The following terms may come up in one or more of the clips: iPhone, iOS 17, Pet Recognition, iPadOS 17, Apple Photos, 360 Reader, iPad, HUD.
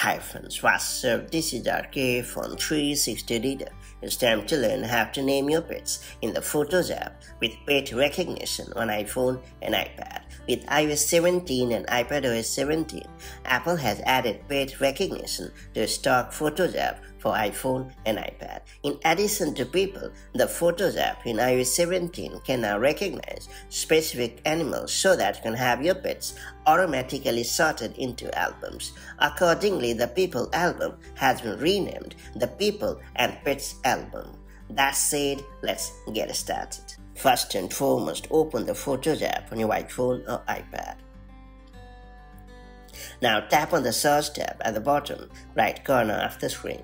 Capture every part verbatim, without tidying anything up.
hyphens. So this is R K for the three sixty reader. It's time to learn how to name your pets in the Photos app with Pet Recognition on iPhone and iPad. With i O S seventeen and iPadOS seventeen, Apple has added Pet Recognition to its stock Photos app for iPhone and iPad. In addition to people, the Photos app in i O S seventeen can now recognize specific animals so that you can have your pets automatically sorted into albums. Accordingly, the People album has been renamed the People and Pets album. That said, let's get started. First and foremost, open the Photos app on your iPhone or iPad. Now tap on the Search tab at the bottom right corner of the screen.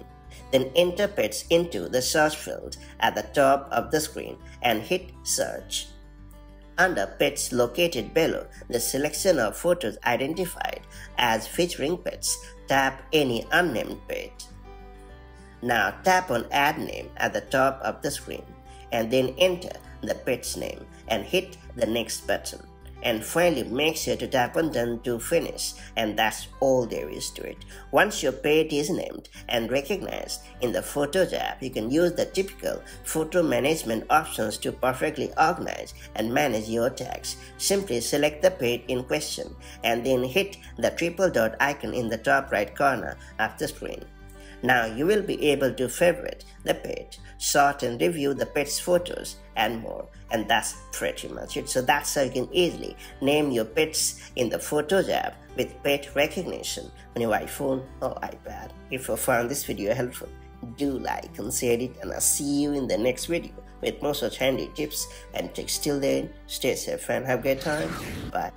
Then enter pets into the search field at the top of the screen and hit search. Under pets located below the selection of photos identified as featuring pets, tap any unnamed pet. Now tap on add name at the top of the screen and then enter the pet's name and hit the next button. And finally, make sure to tap on done to finish, and that's all there is to it. Once your pet is named and recognized in the Photos app, you can use the typical photo management options to perfectly organize and manage your tags. Simply select the pet in question and then hit the triple dot icon in the top right corner of the screen. Now you will be able to favorite the pet, sort and review the pet's photos and more. And that's pretty much it. So that's how you can easily name your pets in the Photos app with Pet Recognition on your iPhone or iPad. If you found this video helpful, do like and share it, and I'll see you in the next video with more such handy tips and tricks. Till then, stay safe and have a great time. Bye.